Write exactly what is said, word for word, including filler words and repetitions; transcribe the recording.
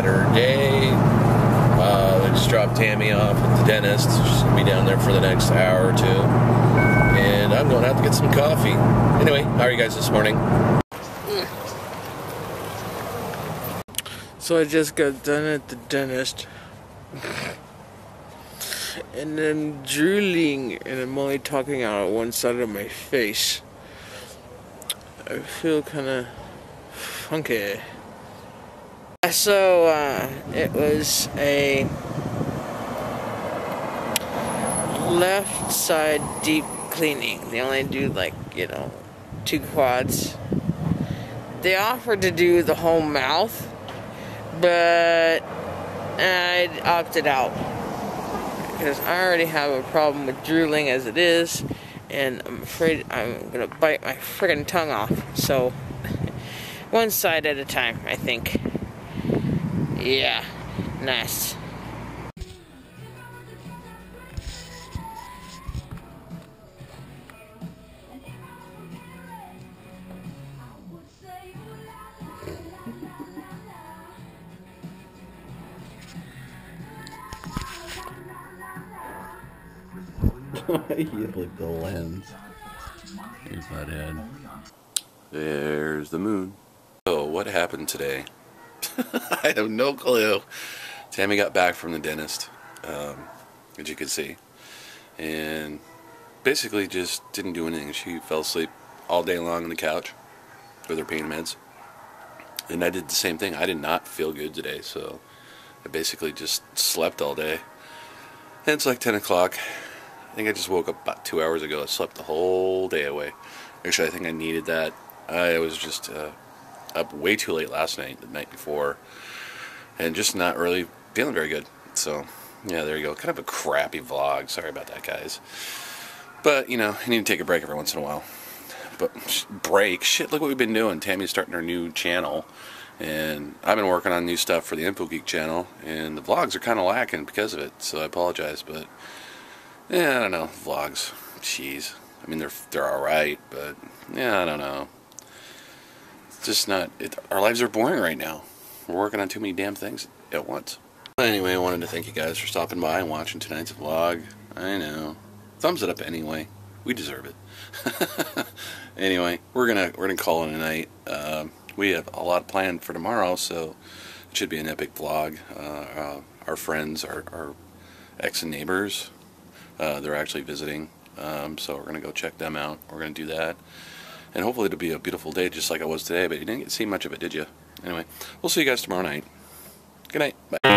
had her day. Uh, I just dropped Tammy off at the dentist. She's going to be down there for the next hour or two. And I'm going out to get some coffee. Anyway, how are you guys this morning? So I just got done at the dentist. And I'm drooling, and I'm only talking out of one side of my face. I feel kind of funky. So, uh, it was a left side deep cleaning. They only do, like, you know, two quads. They offered to do the whole mouth, but I opted out, because I already have a problem with drooling as it is, and I'm afraid I'm gonna bite my friggin' tongue off. So, one side at a time, I think. Yeah, nice. You like the lens. Here's my dad. There's the moon. Oh, what happened today? I have no clue. Tammy got back from the dentist, um, as you could see, and basically just didn't do anything. She fell asleep all day long on the couch with her pain meds, and I did the same thing. I did not feel good today, so I basically just slept all day. And it's like ten o'clock. I think I just woke up about two hours ago. I slept the whole day away. Actually, I think I needed that. I was just uh, up way too late last night, the night before, and just not really feeling very good. So, yeah, there you go. Kind of a crappy vlog. Sorry about that, guys. But, you know, I need to take a break every once in a while. But, break? Shit, look what we've been doing. Tammy's starting her new channel, and I've been working on new stuff for the InfoGeek channel, and the vlogs are kind of lacking because of it, so I apologize, but... yeah, I don't know. Vlogs. Jeez. I mean, they're they're alright, but yeah, I don't know. It's just not... It, our lives are boring right now. We're working on too many damn things at once. Anyway, I wanted to thank you guys for stopping by and watching tonight's vlog. I know. Thumbs it up anyway. We deserve it. Anyway, we're gonna we're gonna call it a night. Um, we have a lot planned for tomorrow, so it should be an epic vlog. Uh, uh, our friends, our, our ex and neighbors... Uh, they're actually visiting, um, so we're going to go check them out. We're going to do that, and hopefully it'll be a beautiful day just like it was today, but you didn't see much of it, did you? Anyway, we'll see you guys tomorrow night. Good night. Bye.